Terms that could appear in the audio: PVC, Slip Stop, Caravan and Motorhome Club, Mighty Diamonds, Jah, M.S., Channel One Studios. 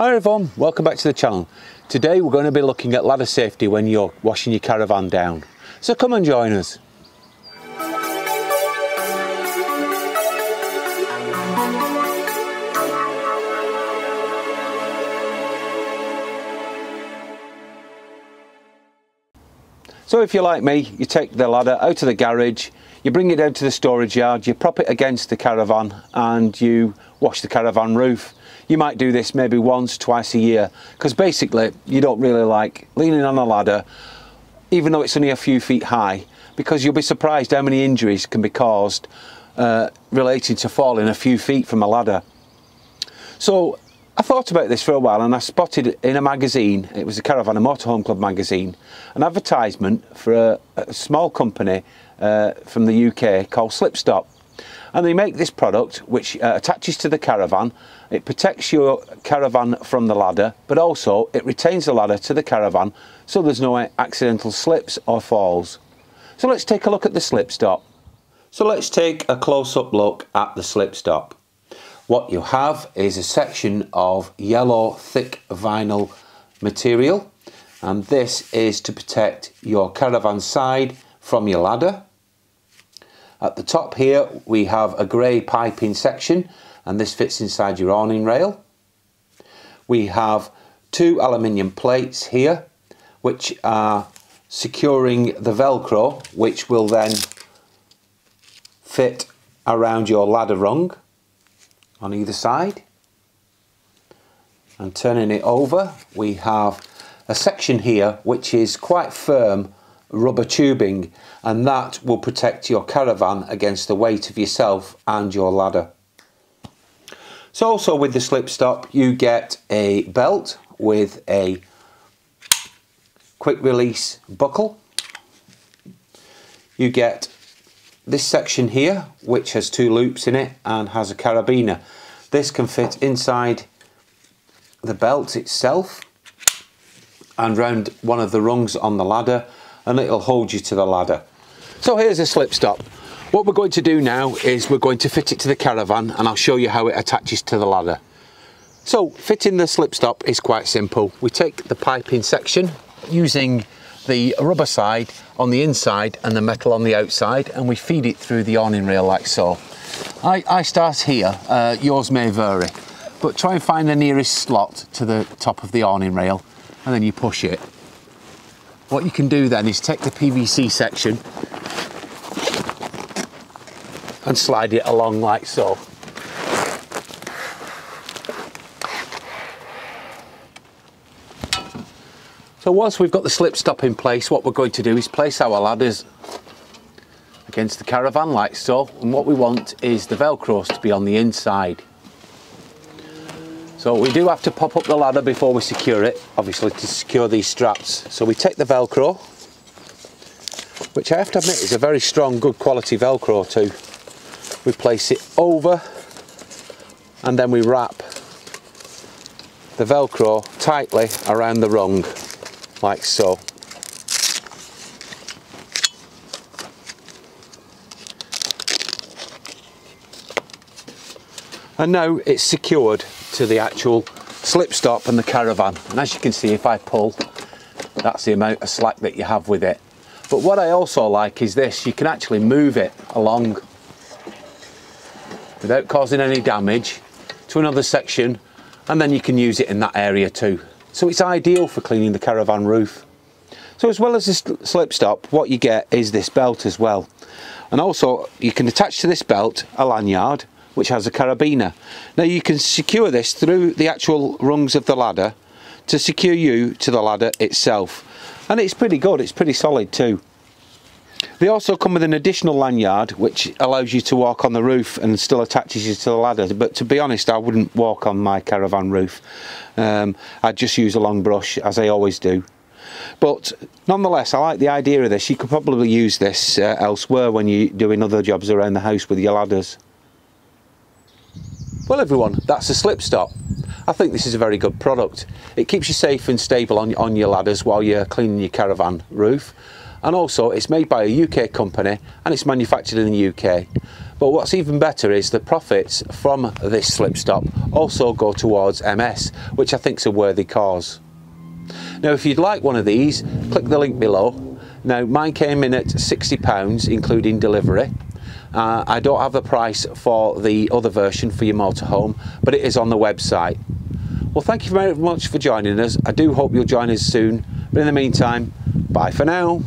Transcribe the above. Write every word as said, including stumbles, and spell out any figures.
Hi everyone, welcome back to the channel. Today we're going to be looking at ladder safety when you're washing your caravan down. So come and join us. So if you're like me, you take the ladder out of the garage, you bring it down to the storage yard, you prop it against the caravan and you wash the caravan roof. You might do this maybe once, twice a year, because basically you don't really like leaning on a ladder, even though it's only a few feet high, because you'll be surprised how many injuries can be caused uh, related to falling a few feet from a ladder. So I thought about this for a while and I spotted in a magazine, it was the Caravan and Motorhome Club magazine, an advertisement for a, a small company uh, from the U K called Slip Stop. And they make this product which uh, attaches to the caravan, it protects your caravan from the ladder, but also it retains the ladder to the caravan so there's no accidental slips or falls. So let's take a look at the Slip Stop. So let's take a close-up look at the Slip Stop. What you have is a section of yellow thick vinyl material, and this is to protect your caravan side from your ladder. At the top here we have a grey piping section, and this fits inside your awning rail. We have two aluminium plates here which are securing the Velcro, which will then fit around your ladder rung on either side, and turning it over we have a section here which is quite firm rubber tubing, and that will protect your caravan against the weight of yourself and your ladder. So also with the Slip Stop you get a belt with a quick release buckle. You get this section here which has two loops in it and has a carabiner. This can fit inside the belt itself and round one of the rungs on the ladder, and it'll hold you to the ladder. So here's a Slip Stop. What we're going to do now is we're going to fit it to the caravan, and I'll show you how it attaches to the ladder. So fitting the Slip Stop is quite simple. We take the piping section using the rubber side on the inside and the metal on the outside, and we feed it through the awning rail like so. I, I start here, uh, yours may vary, but try and find the nearest slot to the top of the awning rail and then you push it. What you can do then is take the P V C section and slide it along like so. So once we've got the Slip Stop in place, what we're going to do is place our ladders against the caravan like so, and what we want is the Velcros to be on the inside. So we do have to pop up the ladder before we secure it, obviously, to secure these straps. So we take the Velcro, which I have to admit is a very strong, good quality Velcro too. We place it over and then we wrap the Velcro tightly around the rung. Like so. And now it's secured to the actual Slip Stop and the caravan. And as you can see, if I pull, that's the amount of slack that you have with it. But what I also like is this, you can actually move it along without causing any damage to another section, and then you can use it in that area too. So it's ideal for cleaning the caravan roof. So as well as this Slip Stop, what you get is this belt as well. And also you can attach to this belt a lanyard which has a carabiner. Now you can secure this through the actual rungs of the ladder to secure you to the ladder itself. And it's pretty good, it's pretty solid too. They also come with an additional lanyard which allows you to walk on the roof and still attaches you to the ladder, but to be honest I wouldn't walk on my caravan roof. Um, I'd just use a long brush as I always do. But nonetheless I like the idea of this. You could probably use this uh, elsewhere when you're doing other jobs around the house with your ladders. Well everyone, that's a Slip Stop. I think this is a very good product. It keeps you safe and stable on, on your ladders while you're cleaning your caravan roof. and also it's made by a U K company and it's manufactured in the U K. But what's even better is the profits from this Slip Stop also go towards M S, which I think is a worthy cause. Now if you'd like one of these, click the link below. Now mine came in at sixty pounds including delivery. Uh, I don't have the price for the other version for your motorhome, but it is on the website. Well, thank you very much for joining us. I do hope you'll join us soon, but in the meantime, bye for now.